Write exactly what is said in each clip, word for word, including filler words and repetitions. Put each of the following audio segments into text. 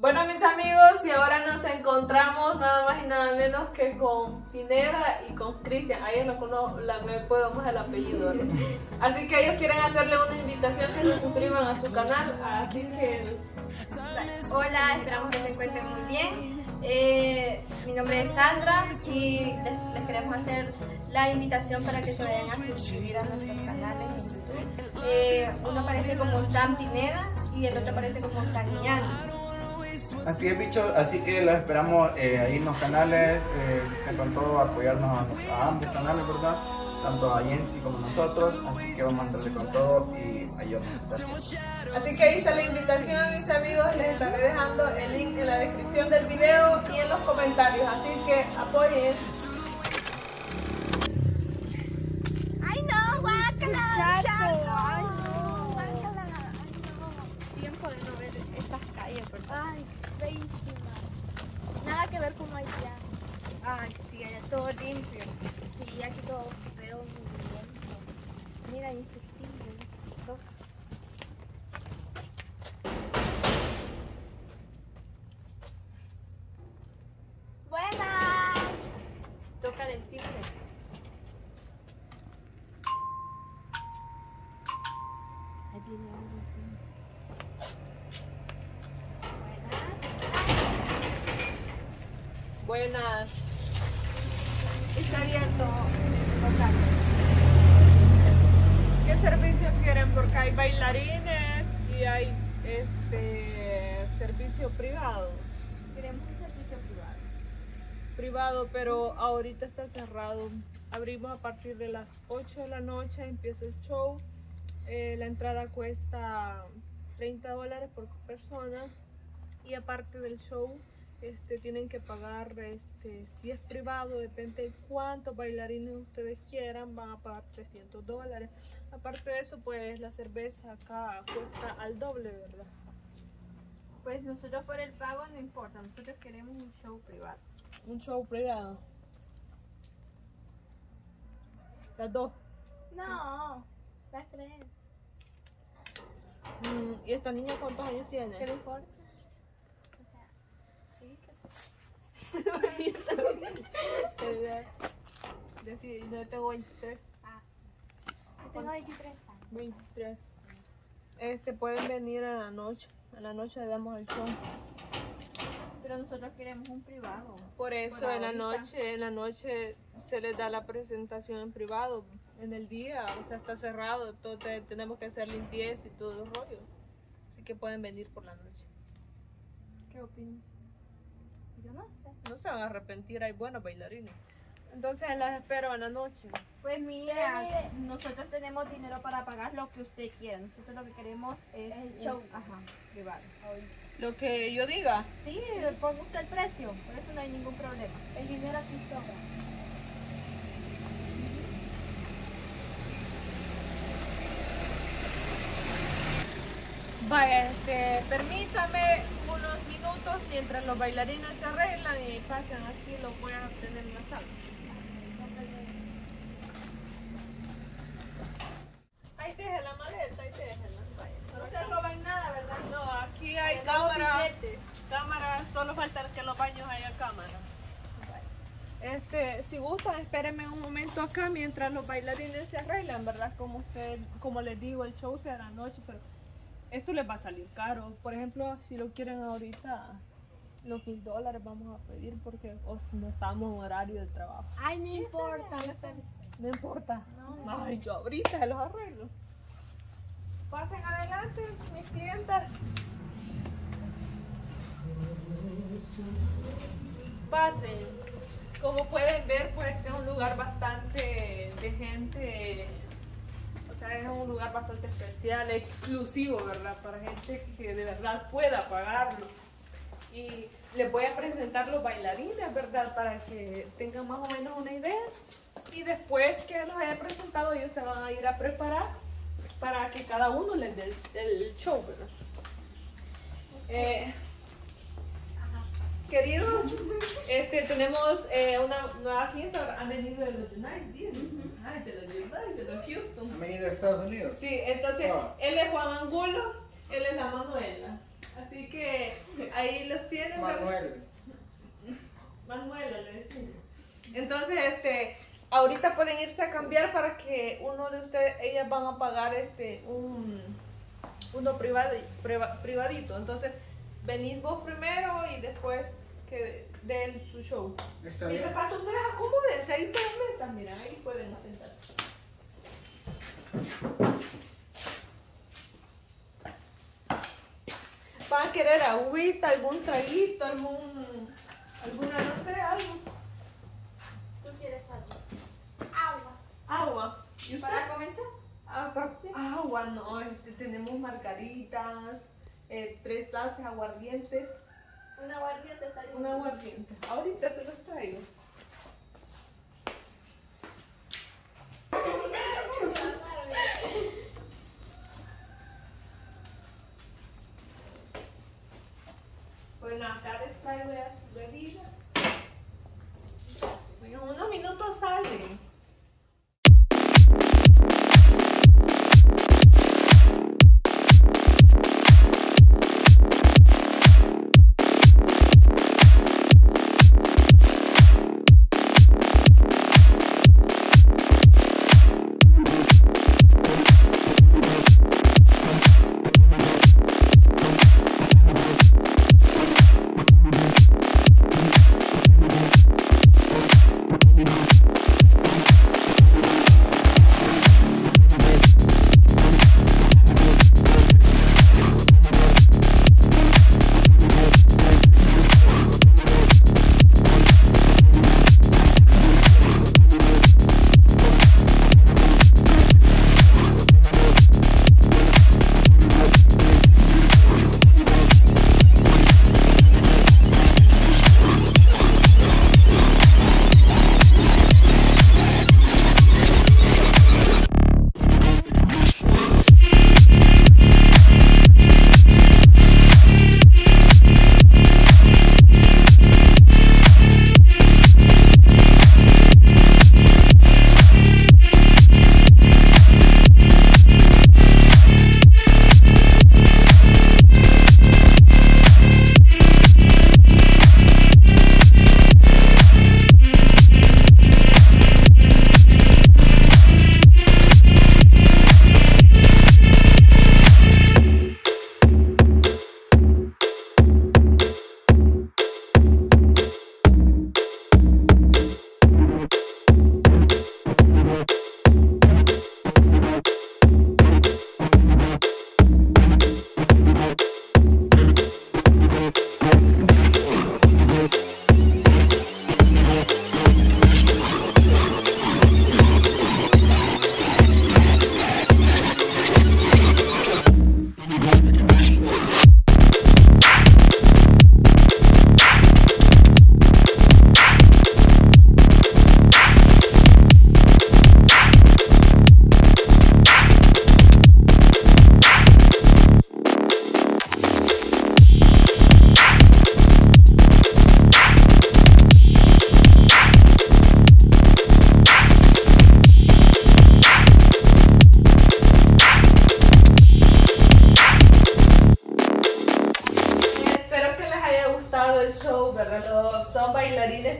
Bueno, mis amigos, y ahora nos encontramos nada más y nada menos que con Pineda y con Cristian. A ellos no conozco, la, me puedo más el apellido, ¿no? Así que ellos quieren hacerle una invitación que se suscriban a su canal. Así que... Hola, esperamos que se encuentren muy bien. Eh, mi nombre es Sandra y les, les queremos hacer la invitación para que se vayan a suscribir a nuestros canales en YouTube. Eh, uno aparece como Sam Pineda y el otro aparece como Sam Lian. Así es, bicho, así que los esperamos eh, ahí en los canales, eh, en cuanto a apoyarnos a, a ambos canales, ¿verdad? Tanto a Yensy como a nosotros, así que vamos a entrarle con todo y ahí vamos a estar. Así que ahí está la invitación, mis amigos, les estaré dejando el link en la descripción del video y en los comentarios, así que apoyen. ¡Ay no, guácala! ¡Ay no, guácala! Tiempo de no ver estas calles, ¿verdad? Ay, feísima. Nada que ver con María. Ay, sí, allá todo limpio. Sí, aquí todo pero muy limpio. Mira, insectillo, insectillo. ¡Buenas! Tocan el timbre. Ahí viene algo. Buenas. Está abierto. ¿Qué servicios quieren? Porque hay bailarines y hay este servicio privado. Queremos un servicio privado. Privado, pero ahorita está cerrado. Abrimos a partir de las ocho de la noche, empieza el show. Eh, la entrada cuesta treinta dólares por persona y aparte del show, Este, tienen que pagar, este, si es privado, depende de cuántos bailarines ustedes quieran, van a pagar trescientos dólares. Aparte de eso, pues la cerveza acá cuesta al doble, ¿verdad? Pues nosotros por el pago no importa, nosotros queremos un show privado. ¿Un show privado? ¿Las dos? No, las tres. ¿Y esta niña cuántos años tiene? ¿Qué le importa? Yo tengo veintitrés. Ah, yo tengo veintitrés. veintitrés. Este, pueden venir a la noche. A la noche le damos el show. Pero nosotros queremos un privado. Por eso por en la noche, en la noche se les da la presentación en privado. En el día, o sea, está cerrado. Entonces tenemos que hacer limpieza y todo el rollo. Así que pueden venir por la noche. ¿Qué opinas? Yo no sé. No se van a arrepentir, hay buenos bailarines. Entonces las espero en la noche. Pues mira, mire, nosotros tenemos dinero para pagar lo que usted quiera. Nosotros lo que queremos es el show. Ajá, privado. Lo que yo diga. Sí, ponga usted el precio, por eso no hay ningún problema. El dinero aquí sobra. Vaya, este, permítame unos minutos mientras los bailarines se arreglan y pasan aquí, los pueden obtener en la sala. Ahí dejen la maleta, ahí déjenla. No se roban nada, ¿verdad? No, aquí hay cámaras, cámara, solo falta que en los baños haya cámara. Este, si gustan, espérenme un momento acá mientras los bailarines se arreglan, ¿verdad? Como usted, como les digo, el show será la noche, pero esto les va a salir caro. Por ejemplo, si lo quieren ahorita, los mil dólares vamos a pedir porque no estamos en horario de trabajo. Ay, no sí, importa. No importa. No, no. Ay, yo ahorita los arreglo. Pasen adelante, mis clientas. Pasen. Como pueden ver, pues este es un lugar bastante de gente. O sea, es un lugar bastante especial, exclusivo, ¿verdad? Para gente que de verdad pueda pagarlo. Y les voy a presentar los bailarines, ¿verdad? Para que tengan más o menos una idea. Y después que los haya presentado, ellos se van a ir a preparar para que cada uno les dé el, el show, ¿verdad? Eh, Queridos, este, tenemos eh, una nueva clienta, han venido de los United States, uh-huh. de los United, de los Houston. Han venido de Estados Unidos. Sí, entonces, oh. Él es Juan Angulo, él es la Manuela. Así que ahí los tienen. Manuel. Manuela, le decimos. Entonces, este, ahorita pueden irse a cambiar para que uno de ustedes, ellas van a pagar este un uno privado, privadito. Entonces, venís vos primero y después que den su show. Está bien. Y reparto, ustedes acomódense, ahí están las mesas, miren, ahí pueden sentarse. Van a querer agüita, algún traguito, algún, alguna, no sé, algo. ¿Tú quieres algo? Agua. Agua. ¿Y usted? ¿Para comenzar? Ah, para, sí. Agua, no, este, tenemos margaritas, eh, tres haces, aguardiente. Una aguardiente salió. Una aguardiente. Ahorita se los traigo. Bueno, acá les traigo ya su bebida. Bueno, unos minutos salen.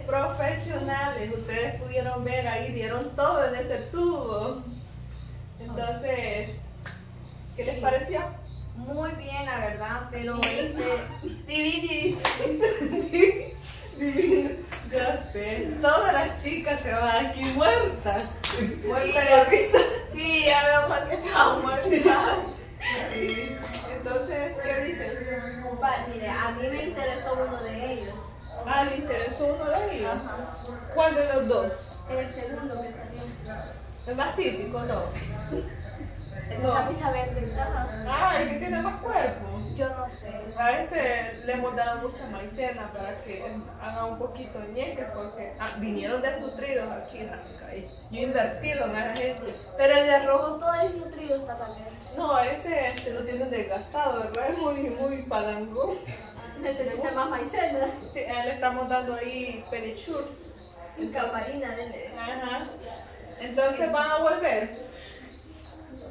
Profesionales, ustedes pudieron ver ahí, dieron todo en ese tubo. Entonces, ¿qué les pareció? Muy bien, la verdad, pero este dividi ya sé, todas las chicas se van aquí muertas, muertas de risa. Sí, ya veo por qué estaban muertas. Entonces, ¿qué dicen? Mire, a mí me interesó uno de ellos. Ah, ¿le interesó uno de ellos? Ajá. ¿Cuál de los dos? El segundo que salió. ¿El más típico, no? El de camisa verde. Ah, el que tiene más cuerpo. Yo no sé. A veces le hemos dado mucha maicena para que hagan un poquito ñeques porque ah, vinieron desnutridos aquí en la calle. Yo invertí en esa gente. Pero el de rojo todo desnutrido está también. No, ese se lo tienen desgastado, ¿verdad? Es muy, muy palangón. Necesita más maicena. Sí, le estamos dando ahí pelichur. Y camarina, nene. Ajá. Entonces, ¿van a volver?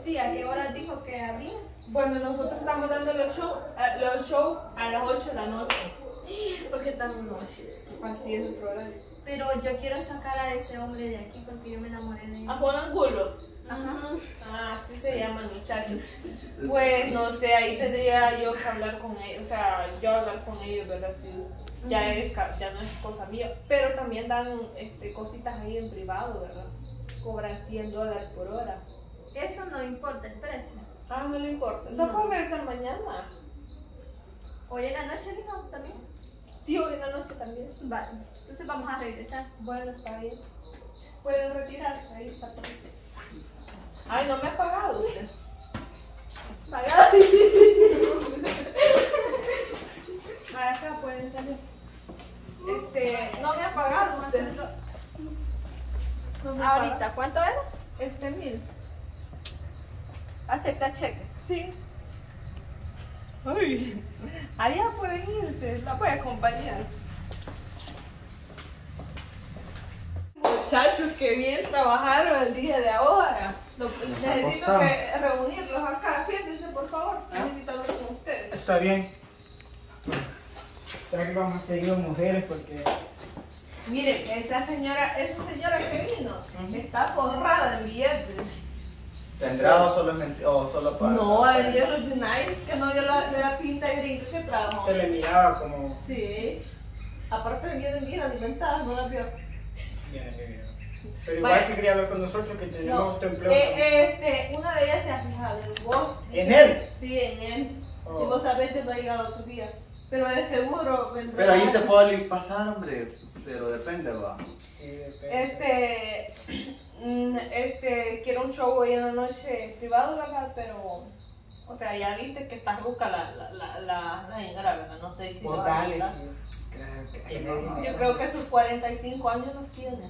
Sí, ¿a qué hora dijo que había? Bueno, nosotros estamos dando los shows los show a las ocho de la noche. Porque tan noche. Así es nuestro horario. Pero yo quiero sacar a ese hombre de aquí porque yo me enamoré de él. ¿A Juan Angulo? Ajá. Ah, así se llaman muchachos. Pues no sé, ahí tendría yo que hablar con ellos, o sea, yo hablar con ellos, ¿verdad? Sí, ya, uh -huh. es, ya no es cosa mía. Pero también dan este, cositas ahí en privado, ¿verdad? Cobran cien dólares por hora. Eso no importa el precio. Ah, no le importa. ¿No, no. puedo regresar mañana? ¿Hoy en la noche, dijo, también? Sí, hoy en la noche también. Vale, entonces vamos a regresar. Bueno, está bien. Pueden retirarse, ahí está todo. Ay, no me ha pagado usted. Pagado. Para acá pueden salir. Este, no me ha pagado usted. No me Ahorita, paga. ¿Cuánto era? Este mil. ¿Acepta cheque? Sí. Uy, allá pueden irse, la voy a acompañar. Muchachos, que bien trabajaron el día de ahora. Lo, necesito que reunirlos acá. Siéntense, por favor. Necesito hablar con ustedes. Está bien. Creo que vamos a seguir mujeres porque... Miren, esa señora, esa señora que vino, uh-huh, está forrada en billetes. ¿Tendrá o solo, o solo para...? No, el día de los nice, que no dio la, de la pinta gringa que trajo. Se le miraba como... Sí. Aparte de bien bien alimentadas, no las vio. Bien, bien, bien. Pero igual vale, que quería hablar con nosotros, que tenemos no, tu empleo. Eh, este, una de ellas se ha fijado en vos. ¿En él? Sí, en él. Oh. Y vos sabés que no ha llegado a tus días. Pero de seguro... Pero ahí te puedo pasar, hombre. Pero depende, va. Sí, depende. Este... Este, quiero un show hoy en la noche privado, ¿verdad? Pero, o sea, ya viste que está ruca la, la, la, la, la señora, ¿verdad? No sé si se va a quitar. Yo creo que sus cuarenta y cinco años los tiene.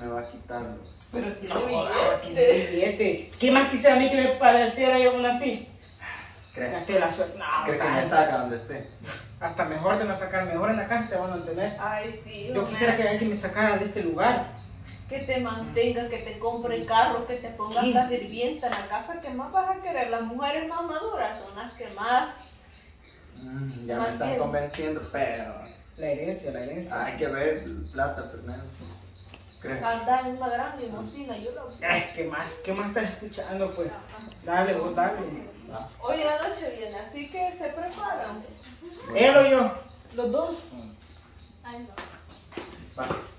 Me va a quitarlo. Pero tiene billete. ¿Qué más quisiera a mí que me pareciera yo una así? ¿Crees que me saca donde esté? Hasta mejor te van a sacar, mejor en la casa te van a mantener. Ay, sí. Yo quisiera que alguien me sacara de este lugar. Que te mantenga, que te compre carro, que te pongas la sirvienta en la casa, ¿qué más vas a querer? Las mujeres más maduras son las que más... Mm, ya más me están bien convenciendo, pero... La herencia, la herencia. Hay que ver plata primero. Creo. Anda en una gran limosina, yo lo... Ay, ¿qué más? ¿Qué más estás escuchando, pues? Ajá. Dale, vos dale. Ah. Hoy la noche viene, así que se preparan. ¿Él o yo? Los dos. Ay, no. Va.